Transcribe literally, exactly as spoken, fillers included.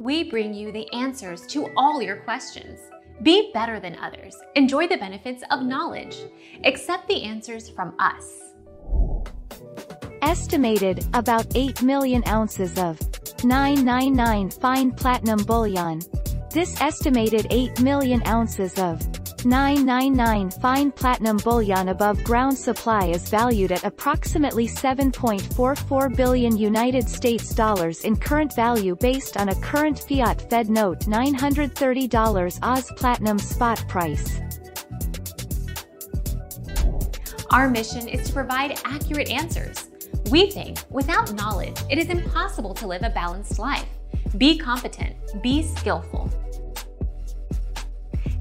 We bring you the answers to all your questions. Be better than others. Enjoy the benefits of knowledge. Accept the answers from us. Estimated about eight million ounces of nine nine nine fine platinum bullion. This estimated eight million ounces of nine nine nine fine platinum bullion above ground supply is valued at approximately seven point four four billion United States dollars in current value based on a current fiat Fed note nine hundred thirty dollars Oz platinum spot price. Our mission is to provide accurate answers. We think without knowledge, it is impossible to live a balanced life. Be competent, be skillful.